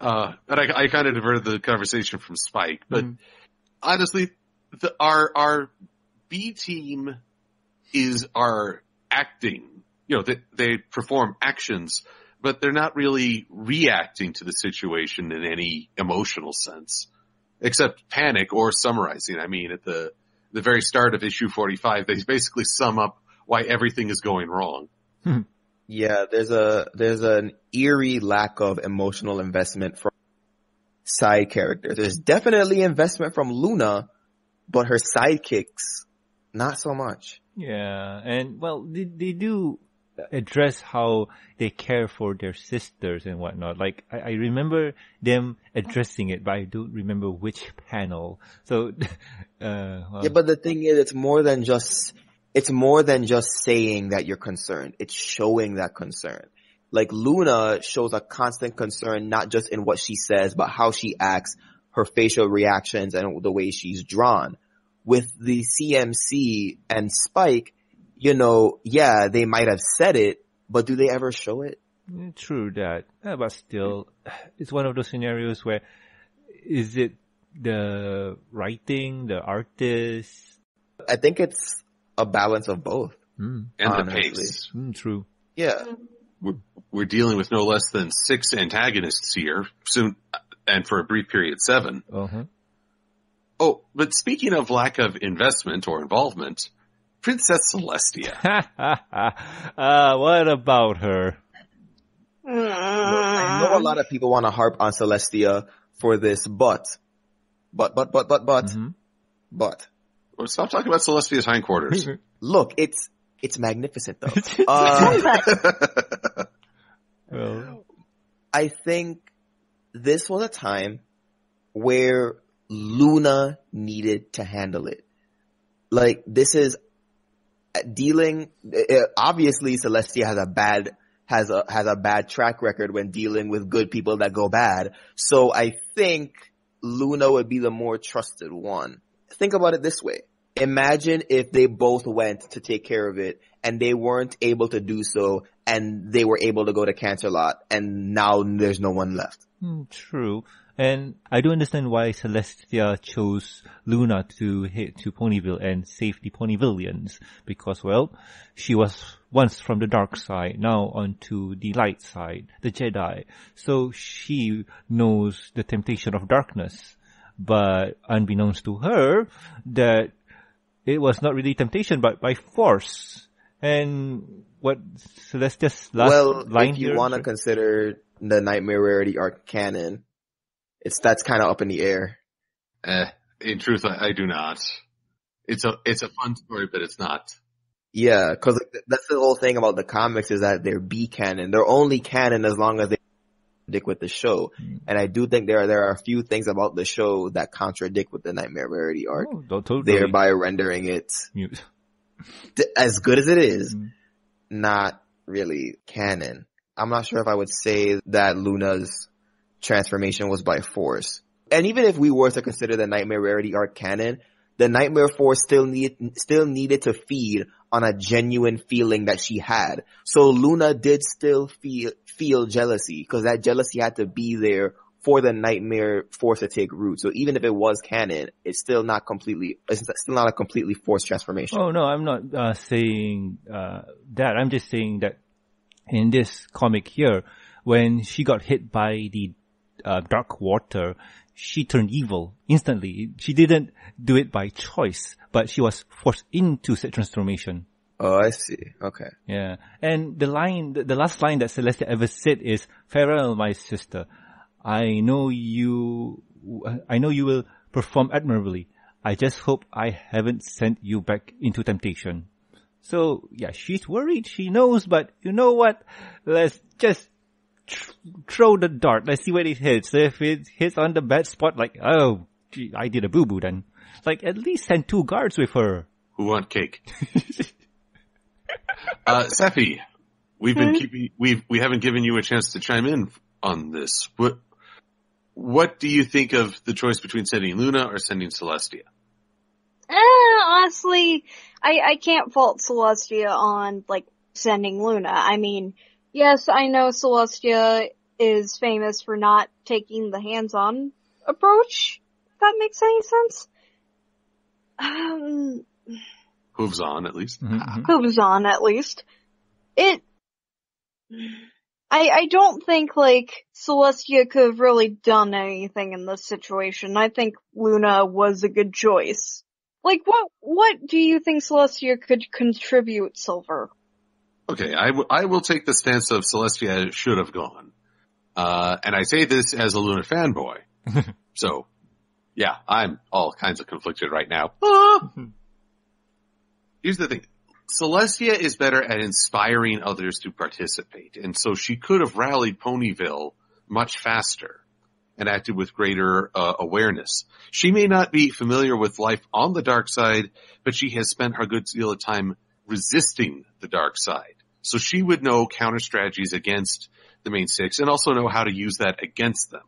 Uh, but I, I kind of diverted the conversation from Spike. But mm. honestly, the, our our B team is our acting. You know, they, they perform actions, but they're not really reacting to the situation in any emotional sense, except panic or summarizing. I mean, at the the very start of issue forty-five, they basically sum up why everything is going wrong. Hmm. Yeah, there's a there's an eerie lack of emotional investment from side characters. There's definitely investment from Luna, but her sidekicks, not so much. Yeah, and well, they, they do address how they care for their sisters and whatnot. Like, I, I remember them addressing it, but I don't remember which panel. So, uh, well. Yeah, but the thing is, it's more than just... It's more than just saying that you're concerned. It's showing that concern. Like Luna shows a constant concern, not just in what she says, but how she acts, her facial reactions, and the way she's drawn. With the C M C and Spike, you know, yeah, they might have said it, but do they ever show it? True that. Yeah, but still, it's one of those scenarios where is it the writing, the artist? I think it's a balance of both. Mm. And honestly. The pace. Mm, true. Yeah. We're, we're dealing with no less than six antagonists here, soon, and for a brief period, seven. Uh-huh. Oh, but speaking of lack of investment or involvement, Princess Celestia. uh, what about her? Well, I know a lot of people want to harp on Celestia for this, but, but, but, but, but, but, mm-hmm. but. Stop talking about Celestia's hindquarters. Look, it's it's magnificent, though. uh, well. I think this was a time where Luna needed to handle it. Like, this is dealing. Uh, obviously, Celestia has a bad has a has a bad track record when dealing with good people that go bad. So I think Luna would be the more trusted one. Think about it this way. Imagine if they both went to take care of it and they weren't able to do so and they were able to go to Cancer Lot and now there's no one left. True. And I do understand why Celestia chose Luna to head to Ponyville and save the Ponyvillians, because, well, she was once from the dark side, now onto the light side, the Jedi. So she knows the temptation of darkness, but unbeknownst to her, that it was not really temptation, but by force. And what Celestia's last well, line if you here, want to consider the Nightmare Rarity arc canon, it's that's kind of up in the air. Eh, in truth, I, I do not. It's a it's a fun story, but it's not. Yeah, because that's the whole thing about the comics is that they're B canon. They're only canon as long as they contradict with the show. Mm. And I do think there are, there are a few things about the show that contradict with the Nightmare Rarity arc, oh, totally. thereby rendering it Mute. as good as it is, mm. not really canon. I'm not sure if I would say that Luna's transformation was by force. And even if we were to consider the Nightmare Rarity arc canon, the Nightmare Force still needed still needed to feed on a genuine feeling that she had. So Luna did still feel feel jealousy, because that jealousy had to be there for the Nightmare Force to take root. So even if it was canon, it's still not completely, it's still not a completely forced transformation. Oh no, I'm not uh, saying uh, that. I'm just saying that in this comic here, when she got hit by the Uh, dark water, she turned evil instantly. She didn't do it by choice, but she was forced into such transformation. Oh, I see. Okay. Yeah. And the line, the last line that Celestia ever said is, "Farewell, my sister. I know you, I know you will perform admirably. I just hope I haven't sent you back into temptation." So, yeah, she's worried. She knows, but you know what? Let's just throw the dart. Let's see where it hits. If it hits on the bad spot, like, oh, gee, I did a boo-boo then. Like, at least send two guards with her. Who want cake? uh, Seppi, we've been keeping, we've, we haven't given you a chance to chime in on this. What, what do you think of the choice between sending Luna or sending Celestia? Uh, honestly, I, I can't fault Celestia on, like, sending Luna. I mean, yes, I know Celestia is famous for not taking the hands-on approach, if that makes any sense. Um, Hooves on, at least. Mm-hmm. Hooves on, at least. It... I, I don't think, like, Celestia could have really done anything in this situation. I think Luna was a good choice. Like, what, what do you think Celestia could contribute, Silver? Okay, I, w- I will take the stance of Celestia should have gone. Uh, and I say this as a Luna fanboy. So, yeah, I'm all kinds of conflicted right now. Ah! Here's the thing. Celestia is better at inspiring others to participate. And so she could have rallied Ponyville much faster and acted with greater uh, awareness. She may not be familiar with life on the dark side, but she has spent her good deal of time resisting the dark side. So she would know counter strategies against the Mane Six and also know how to use that against them.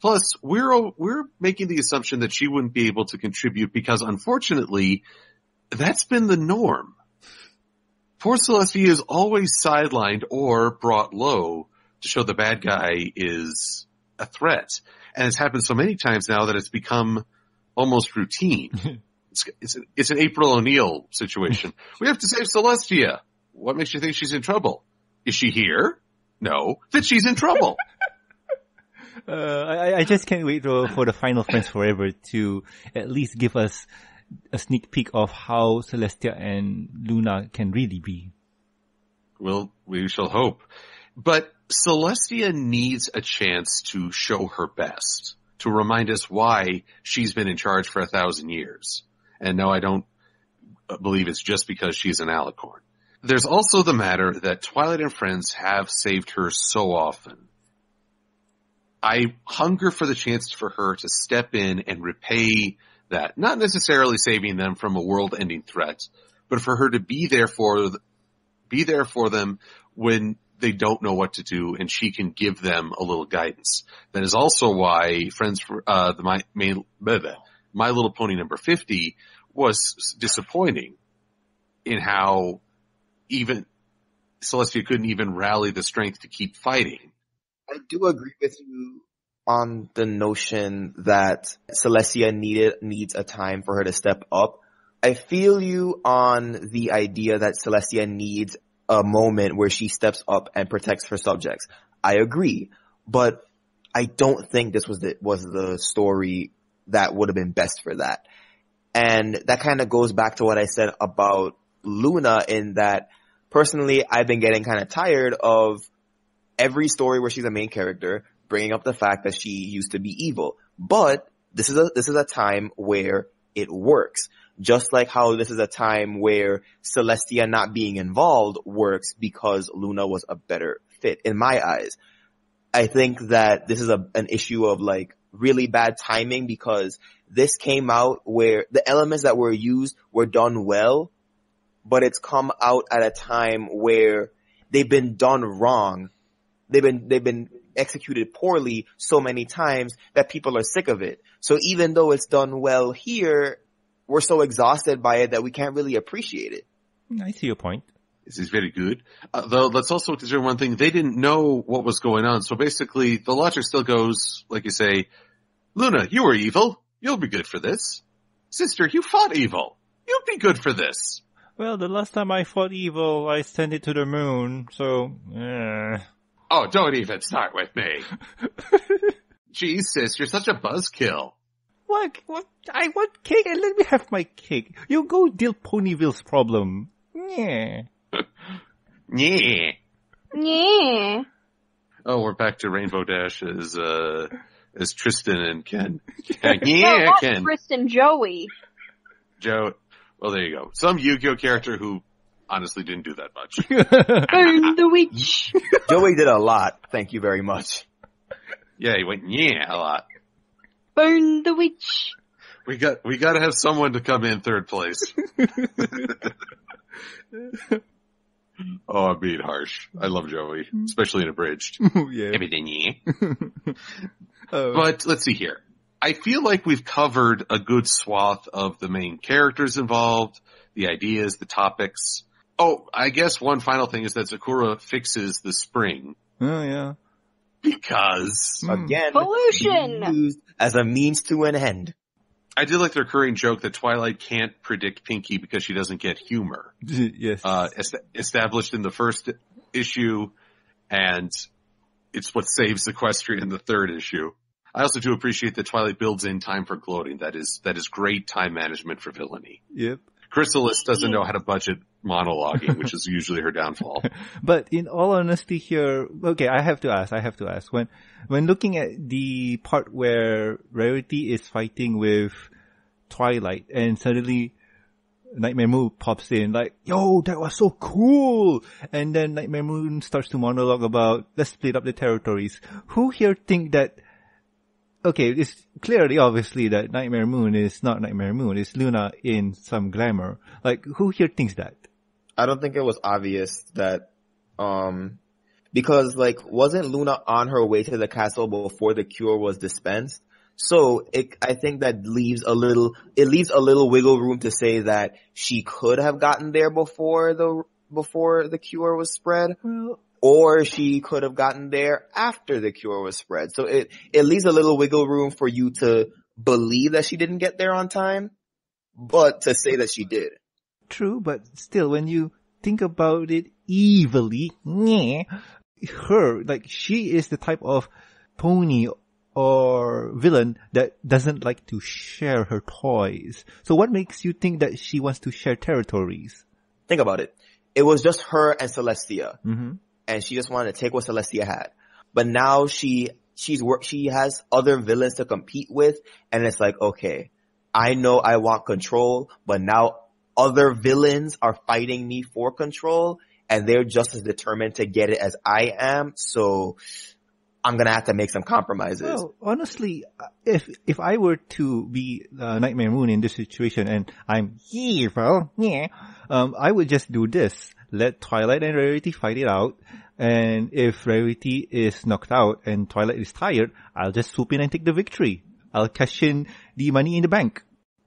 Plus, we're we're making the assumption that she wouldn't be able to contribute because, unfortunately, that's been the norm. Poor Celestia is always sidelined or brought low to show the bad guy is a threat. And it's happened so many times now that it's become almost routine. It's, it's, an, it's an April O'Neil situation. We have to save Celestia. What makes you think she's in trouble? Is she here? No. That she's in trouble. uh, I, I just can't wait for, for the final Friends Forever to at least give us a sneak peek of how Celestia and Luna can really be. Well, we shall hope. But Celestia needs a chance to show her best, to remind us why she's been in charge for a thousand years. And no, I don't believe it's just because she's an alicorn. There's also the matter that Twilight and Friends have saved her so often. I hunger for the chance for her to step in and repay that, not necessarily saving them from a world-ending threat, but for her to be there for, be there for them when they don't know what to do, and she can give them a little guidance. That is also why Friends for, uh, the My, My, My Little Pony number fifty was disappointing in how even Celestia couldn't even rally the strength to keep fighting. I do agree with you on the notion that Celestia needed needs a time for her to step up. I feel you on the idea that Celestia needs a moment where she steps up and protects her subjects. I agree, but I don't think this was the was the story that would have been best for that. And that kind of goes back to what I said about Luna, in that personally I've been getting kind of tired of every story where she's a main character bringing up the fact that she used to be evil. But this is a this is a time where it works. Just like how this is a time where Celestia not being involved works because Luna was a better fit in my eyes. I think that this is a an issue of like really bad timing, because this came out where the elements that were used were done well, but it's come out at a time where they've been done wrong. They've been they've been executed poorly so many times that people are sick of it. So even though it's done well here, we're so exhausted by it that we can't really appreciate it. I see your point. This is very good. Uh, though let's also consider one thing. They didn't know what was going on. So basically the logic still goes, like you say, Luna, you were evil. You'll be good for this. Sister, you fought evil. You'll be good for this. Well, the last time I fought evil, I sent it to the moon. So, eh. Oh, don't even start with me. Jeez, sis, you're such a buzzkill. What? What? I want cake, and let me have my cake. You go deal Ponyville's problem. Yeah. Yeah. Yeah. Oh, we're back to Rainbow Dash as, uh, as Tristan and Ken. Ken. Yeah, no, not Ken. Tristan, Joey. Joe. Well, there you go. Some Yu-Gi-Oh character who honestly didn't do that much. Burn the witch. Joey did a lot. Thank you very much. Yeah, he went, yeah, a lot. Burn the witch. We got, we gotta have someone to come in third place. Oh, I'm being harsh. I love Joey, especially in Abridged. Yeah. Everything, yeah. Oh. But let's see here. I feel like we've covered a good swath of the main characters involved, the ideas, the topics. Oh, I guess one final thing is that Zecora fixes the spring. Oh, yeah. Because, again, pollution used as a means to an end. I did like the recurring joke that Twilight can't predict Pinkie because she doesn't get humor. Yes. Uh, est- established in the first issue, and it's what saves Equestria in the third issue. I also do appreciate that Twilight builds in time for gloating. That is, that is great time management for villainy. Yep. Chrysalis doesn't know how to budget monologuing, which is usually her downfall. But in all honesty here, okay, I have to ask, I have to ask. When, when looking at the part where Rarity is fighting with Twilight and suddenly Nightmare Moon pops in like, yo, that was so cool! And then Nightmare Moon starts to monologue about, let's split up the territories. Who here think that, okay, it's clearly, obviously, that Nightmare Moon is not Nightmare Moon. It's Luna in some glamour. Like, who here thinks that? I don't think it was obvious that, um, because, like, wasn't Luna on her way to the castle before the cure was dispensed? So, it, I think that leaves a little, it leaves a little wiggle room to say that she could have gotten there before the, before the cure was spread. Well, or she could have gotten there after the cure was spread. So it, it leaves a little wiggle room for you to believe that she didn't get there on time, but to say that she did. True, but still, when you think about it evilly, yeah, her, like, she is the type of pony or villain that doesn't like to share her toys. So what makes you think that she wants to share territories? Think about it. It was just her and Celestia. Mm-hmm. And she just wanted to take what Celestia had. But now she, she's work, she has other villains to compete with. And it's like, okay, I know I want control, but now other villains are fighting me for control, and they're just as determined to get it as I am. So I'm going to have to make some compromises. Well, honestly, if, if I were to be uh, Nightmare Moon in this situation and I'm evil, yeah, um, I would just do this. Let Twilight and Rarity fight it out, and if Rarity is knocked out and Twilight is tired, I'll just swoop in and take the victory. I'll cash in the money in the bank.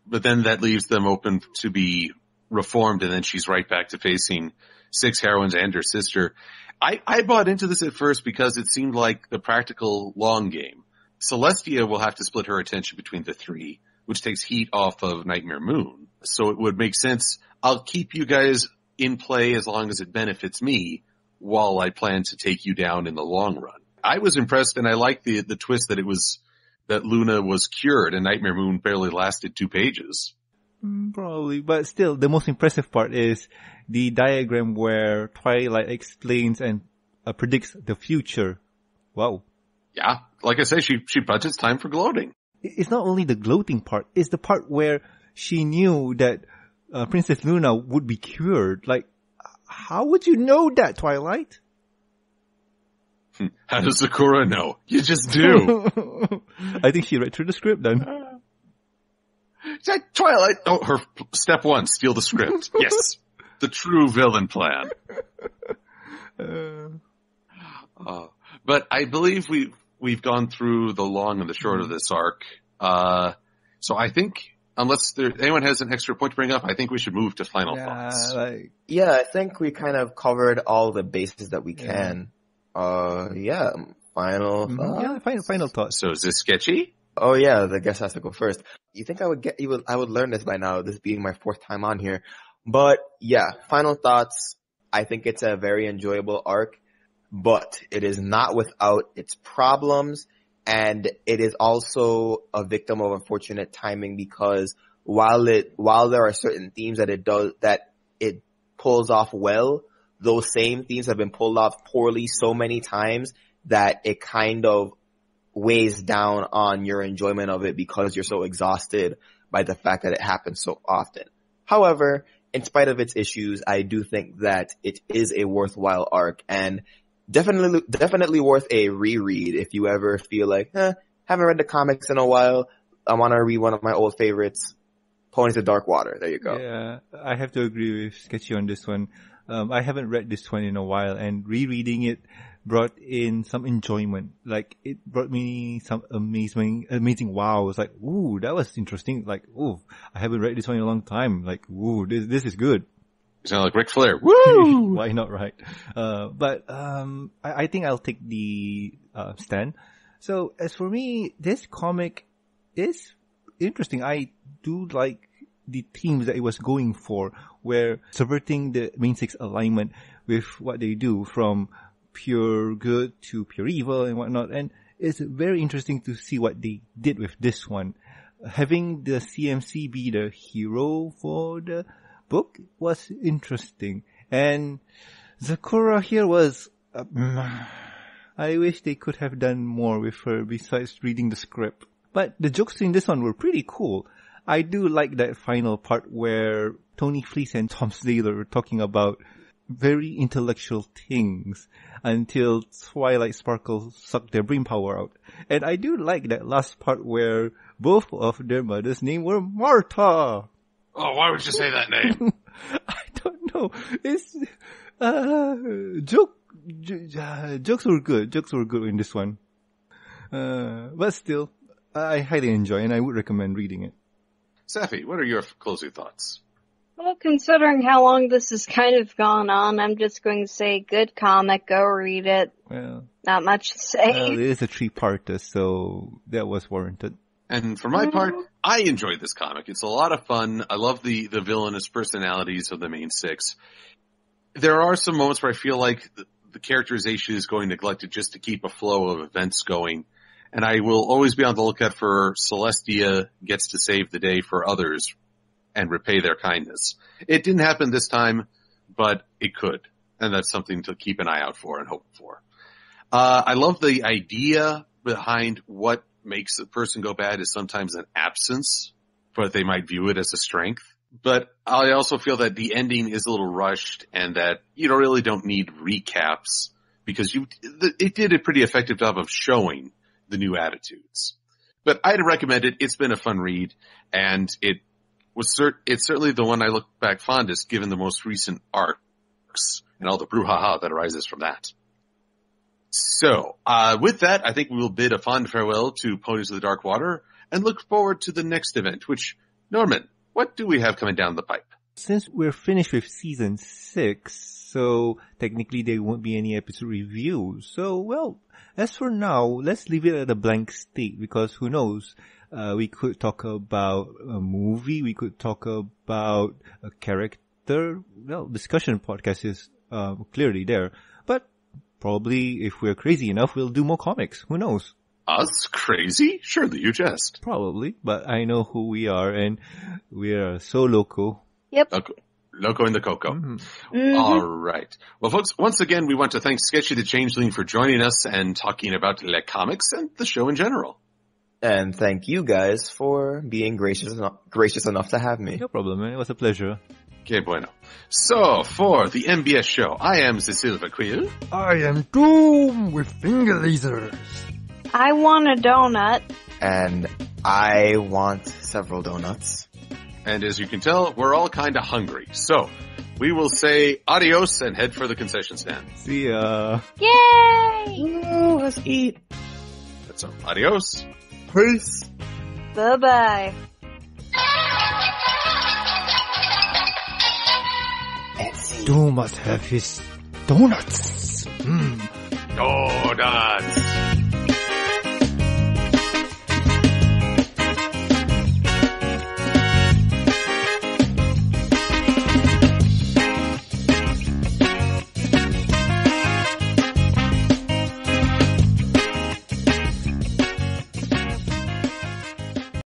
But then that leaves them open to be reformed, and then she's right back to facing six heroines and her sister. I, I bought into this at first because it seemed like the practical long game. Celestia will have to split her attention between the three, which takes heat off of Nightmare Moon. So it would make sense. I'll keep you guys in play as long as it benefits me while I plan to take you down in the long run. I was impressed, and I liked the, the twist that it was that Luna was cured and Nightmare Moon barely lasted two pages. Probably, but still, the most impressive part is the diagram where Twilight explains and uh, predicts the future. Wow. Yeah, like I say, she, she budgets time for gloating. It's not only the gloating part, it's the part where she knew that uh, Princess Luna would be cured. Like, how would you know that, Twilight? How does Zecora know? You just do. I think she read through the script then. Twilight, oh, her step one, steal the script. Yes. The true villain plan. Uh, uh, but I believe we, we've gone through the long and the short of this arc. Uh, so I think, unless there, anyone has an extra point to bring up, I think we should move to final yeah, thoughts. Like, yeah, I think we kind of covered all the bases that we can. Yeah. Uh, yeah, final thoughts. Yeah, final, final thoughts. So is this sketchy? Oh yeah, the guest has to go first. You think I would get, you would, I would learn this by now, this being my fourth time on here. But yeah, final thoughts. I think it's a very enjoyable arc, but it is not without its problems. And it is also a victim of unfortunate timing, because while it, while there are certain themes that it does, that it pulls off well, those same themes have been pulled off poorly so many times that it kind of weighs down on your enjoyment of it because you're so exhausted by the fact that it happens so often. However, in spite of its issues, I do think that it is a worthwhile arc, and definitely, definitely worth a reread if you ever feel like, eh, haven't read the comics in a while, I want to read one of my old favorites, Ponies of Dark Water. There you go. Yeah, I have to agree with Sketchy on this one. Um, I haven't read this one in a while, and rereading it brought in some enjoyment. Like, it brought me some amazing, amazing wow. It was like, ooh, that was interesting. Like, ooh, I haven't read this one in a long time. Like, ooh, this, this is good. You sound like Ric Flair. Woo! Why not, right? Uh, but, um, I, I think I'll take the, uh, stand. So, as for me, this comic is interesting. I do like the themes that it was going for, where subverting the main six alignment with what they do, from pure good to pure evil and whatnot, and it's very interesting to see what they did with this one. Having the C M C be the hero for the book was interesting, and Zecora here was uh, I wish they could have done more with her besides reading the script, but the jokes in this one were pretty cool. I do like that final part where Tony Fleecs and Thom Zahler were talking about very intellectual things until Twilight Sparkle sucked their brain power out. And I do like that last part where both of their mother's name were Martha. Oh, why would you say that name? I don't know. It's, uh, joke, j- uh, jokes were good. Jokes were good in this one. Uh, but still, I highly enjoy and I would recommend reading it. Safi, what are your closing thoughts? Well, considering how long this has kind of gone on, I'm just going to say, good comic, go read it. Well, not much to say. Well, it is a three-parter, so that was warranted. And for my part, I enjoyed this comic. It's a lot of fun. I love the, the villainous personalities of the main six. There are some moments where I feel like the, the characterization is going neglected just to keep a flow of events going. And I will always be on the lookout for Celestia gets to save the day for others and repay their kindness. It didn't happen this time, but it could. And that's something to keep an eye out for and hope for. Uh, I love the idea behind what makes a person go bad is sometimes an absence, but they might view it as a strength. But I also feel that the ending is a little rushed and that you don't really don't need recaps because you it did a pretty effective job of showing the new attitudes. But I'd recommend it. It's been a fun read, and it was cert- it's certainly the one I look back fondest given the most recent arcs and all the brouhaha that arises from that. So, uh, with that, I think we will bid a fond farewell to Ponies of the Dark Water and look forward to the next event, which, Norman, what do we have coming down the pipe? Since we're finished with season six, so technically there won't be any episode reviews. So, well, as for now, let's leave it at a blank state, because who knows? Uh, we could talk about a movie, we could talk about a character. Well, discussion podcast is uh, clearly there. But probably if we're crazy enough, we'll do more comics. Who knows? Us? Crazy? Surely you jest. Probably, but I know who we are, and we are so loco. Yep. Loco, Loco in the Coco. Mm-hmm. Mm-hmm. All right. Well, folks, once again, we want to thank Sketchy the Changeling for joining us and talking about Le Comics and the show in general. And thank you guys for being gracious enough, gracious enough to have me. No problem, man. It was a pleasure. Okay, bueno. So, for the M B S show, I am the Silver Quill. I am Doom with finger lasers. I want a donut. And I want several donuts. And as you can tell, we're all kind of hungry. So, we will say adios and head for the concession stand. See ya. Yay! Ooh, let's eat. That's all. Adios. Peace. Bye-bye. Doom must have his donuts. Mm. Donuts.